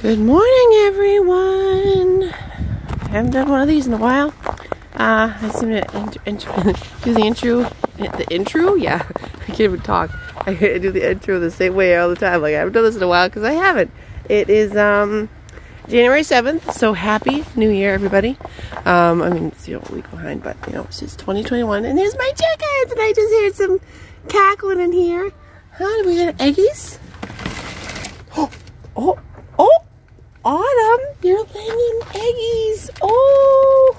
Good morning, everyone. I haven't done one of these in a while. I seem to do the intro. The intro? Yeah, I can't even talk. I do the intro the same way all the time. Like, I haven't done this in a while because I haven't. It is January 7th, so happy New Year, everybody. I mean, it's, a week behind, but, it's just 2021. And there's my chickens, and I just heard some cackling in here. Huh, do we got eggies? Oh, Autumn, you're laying eggies. Oh,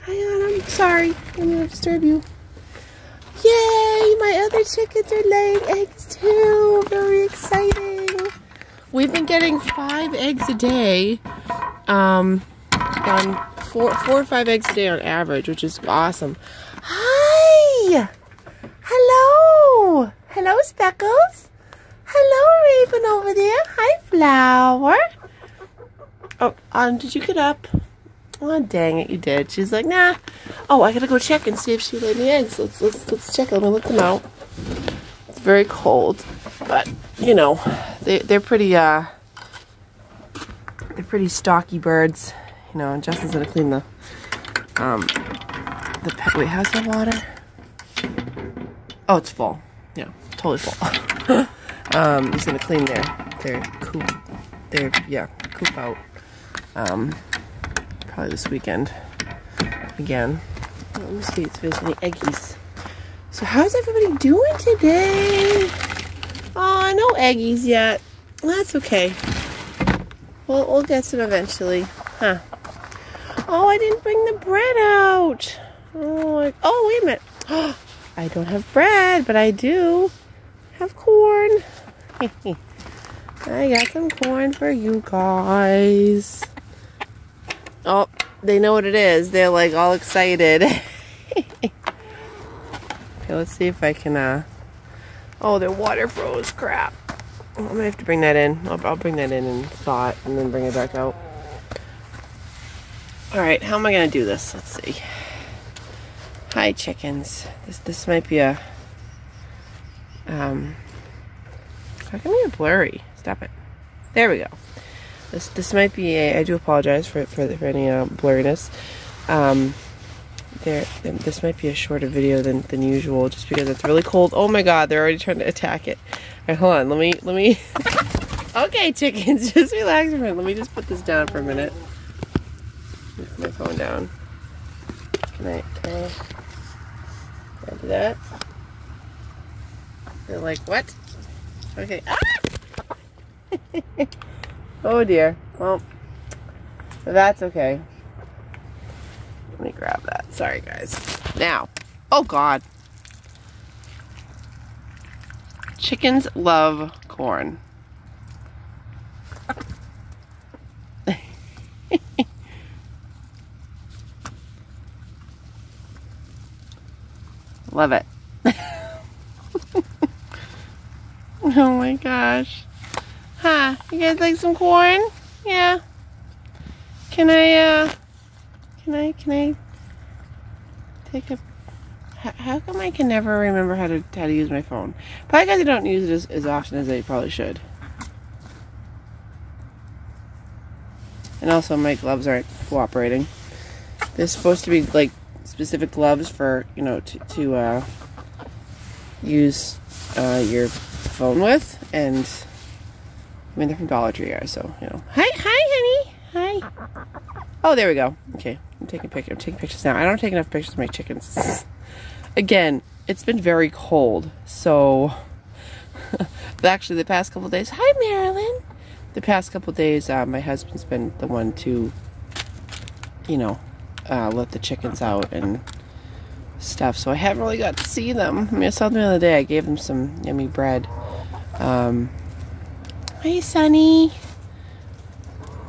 hi, Autumn. Sorry, I'm going to disturb you. Yay, my other chickens are laying eggs too. Very exciting. We've been getting 5 eggs a day, on four or five eggs a day on average, which is awesome. Hi! Hello! Hello, Speckles. Hello, Raven over there. Hi, Flower. Oh, did you get up? Oh, dang it, you did. She's like, nah. Oh, I gotta go check and see if she laid any eggs. Let's check. I'm gonna let them out. It's very cold, but they're pretty stocky birds. And Justin's gonna clean the pet. Wait, how's the water? Oh, it's full. Yeah, totally full. He's gonna clean their coop. Coop out. Probably this weekend again. Let me see if there's any eggies. So how's everybody doing today? Aw, no eggies yet. That's okay. We'll get some eventually. Huh. Oh, I didn't bring the bread out. Oh, wait a minute. Oh, I don't have bread, but I do have corn. I got some corn for you guys. Oh, they know what it is. They're like all excited. Okay, let's see if I can, oh, their water froze. Crap. I'm going to have to bring that in. I'll bring that in and thaw it and then bring it back out. Alright, how am I going to do this? Let's see. Hi, chickens. This might be a, how can it be blurry? Stop it. There we go. This might be a, I do apologize for any blurriness. This might be a shorter video than usual, just because it's really cold. Oh my God, they're already trying to attack it. All right, hold on, let me. Okay, chickens, just relax for a minute. Let me just put this down for a minute. Put my phone down. Can I do that? They're like, what? Okay. Ah! Oh dear. Well, that's okay. Let me grab that. Sorry, guys. Now. Oh, God. Chickens love corn. Love it. Oh, my gosh. Huh, you guys like some corn? Yeah. Can I take a, how come I can never remember how to use my phone? Probably because I don't use it as often as I probably should. And also my gloves aren't cooperating. They're supposed to be like specific gloves for, to use your phone with, and I mean, they're from Dollar Tree, guys, so, Hi, honey. Hi. Oh, there we go. Okay, I'm taking pictures now. I don't take enough pictures of my chickens. Again, it's been very cold, so... Actually, the past couple days... Hi, Marilyn. The past couple days, my husband's been the one to, let the chickens out and stuff, so I haven't really got to see them. I mean, I saw them the other day. I gave them some yummy bread. Hi, Sunny.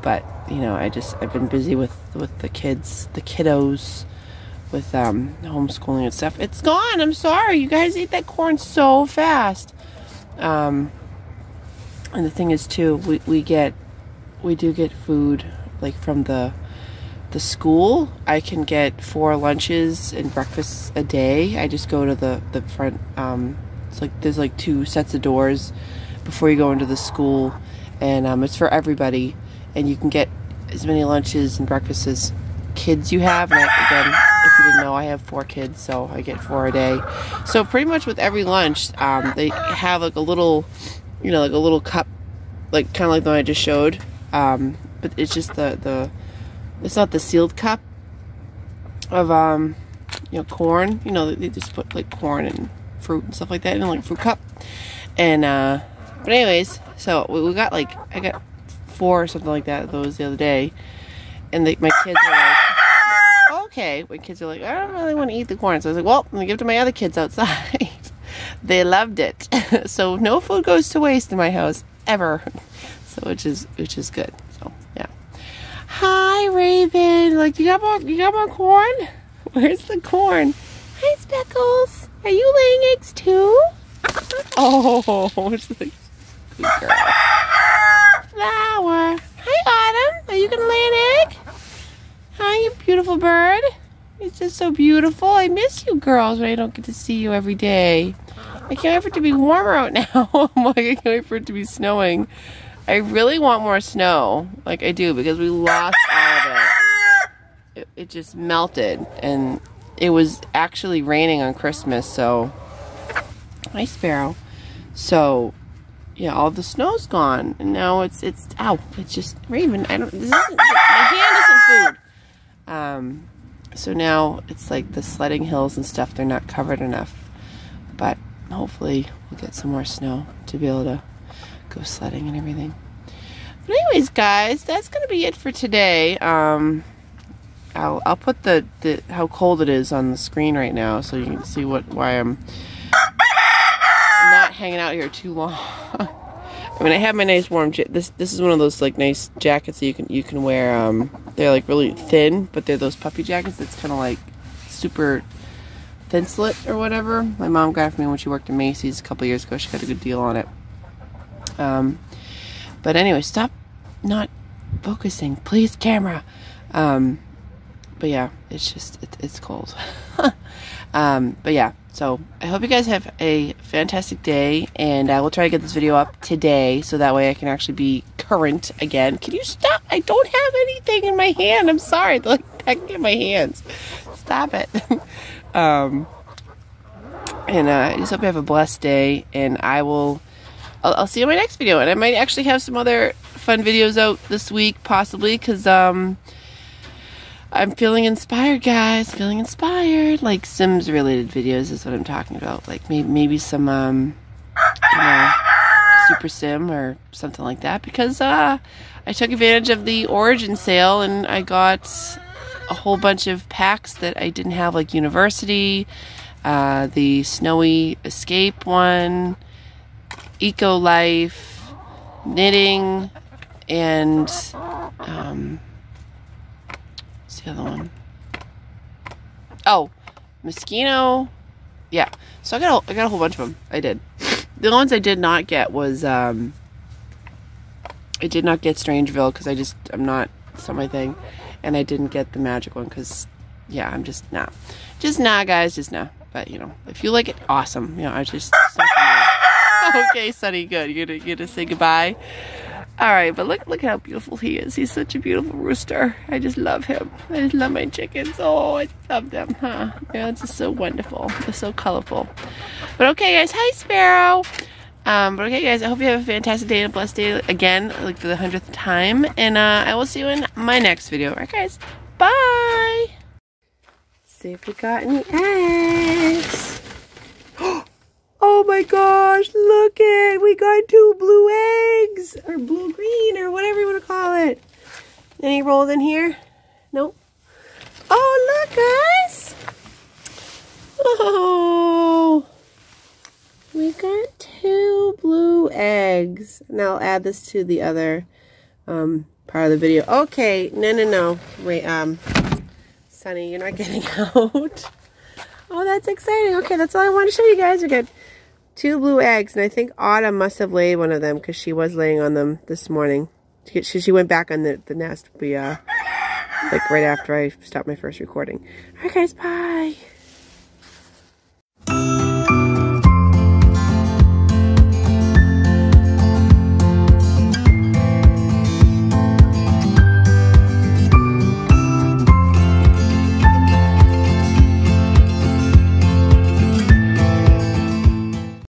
But I've been busy with the kids, the kiddos, with homeschooling and stuff. It's gone. I'm sorry, you guys ate that corn so fast. And the thing is too, we do get food like from the school. I can get 4 lunches and breakfasts a day. I just go to the front. It's like there's 2 sets of doors before you go into the school, and it's for everybody, and you can get as many lunches and breakfasts as kids you have. And again, if you didn't know, I have 4 kids, so I get 4 a day. So pretty much with every lunch, they have like a little, you know, like a little cup, like kind of like the one I just showed, but it's just it's not the sealed cup of you know, corn. You know, they just put like corn and fruit and stuff like that in like a fruit cup. And but anyways, so we got like, I got 4 or something like that, those the other day, and my kids are like, okay, my kids are like, I don't really want to eat the corn. So I was like, well, I'm gonna give it to my other kids outside. They loved it. So no food goes to waste in my house ever. So which is good. So yeah. Hi Raven, like you got more corn? Where's the corn? Hi Speckles, are you laying eggs too? Oh, she's like, good girl. Flower. Hi Autumn, are you gonna lay an egg? Hi, you beautiful bird. It's just so beautiful. I miss you girls when I don't get to see you every day. I can't wait for it to be warmer out now. I'm like, I can't wait for it to be snowing. I really want more snow. Like I do, because we lost all of it. It just melted, and it was actually raining on Christmas, so. Hi Sparrow. So yeah, all the snow's gone, and now it's ow, it's just Raven. This isn't, my hand isn't food. So now it's like the sledding hills and stuff, they're not covered enough, but hopefully we'll get some more snow to be able to go sledding and everything. But anyways guys, that's gonna be it for today. I'll put the how cold it is on the screen right now, so you can see why I'm not hanging out here too long. I mean, I have my nice warm jacket. This is one of those like nice jackets that you can wear. They're like really thin, but they're those puffy jackets that's kind of like super thin slit or whatever. My mom got it for me when she worked at Macy's a couple years ago. She got a good deal on it. But anyway, stop not focusing, please, camera. But yeah, it's just it's cold. But yeah. So I hope you guys have a fantastic day, and I will try to get this video up today so that way I can actually be current again. Can you stop? I don't have anything in my hand. I'm sorry. Like, I can get my hands. Stop it. I just hope you have a blessed day, and I'll see you in my next video. And I might actually have some other fun videos out this week, possibly, because I'm feeling inspired, guys. Feeling inspired. Like Sims-related videos is what I'm talking about. Like maybe some, you know, Super Sim or something like that. Because I took advantage of the Origin sale, and I got a whole bunch of packs that I didn't have, like University, the Snowy Escape one, Eco Life, knitting, and what's the other one? Oh, Moschino. Yeah. So I got a whole bunch of them. I did. The ones I did not get was I did not get Strangeville because it's not my thing, and I didn't get the magic one because yeah, I'm just nah, guys, just nah. But you know, if you like it, awesome. You know, I just okay, Sunny, good. You're gonna say goodbye. All right, but look how beautiful he is. He's such a beautiful rooster. I just love him. I just love my chickens. Oh, I love them, huh? Yeah, it's just so wonderful. They're so colorful. But okay, guys. Hi, Sparrow. But okay, guys. I hope you have a fantastic day and a blessed day again, like for the 100th time. And I will see you in my next video. All right, guys. Bye. See if we got any eggs. Oh my gosh, look it! We got 2 blue eggs! Or blue-green, or whatever you want to call it. Any rolled in here? Nope. Oh, look, guys! Oh! We got 2 blue eggs. And I'll add this to the other part of the video. Okay, no. Wait, Sunny, you're not getting out. Oh, that's exciting. Okay, that's all I wanted to show you guys. We got 2 blue eggs, and I think Autumn must have laid one of them because she was laying on them this morning. She went back on the nest, like right after I stopped my first recording. All right, guys, bye.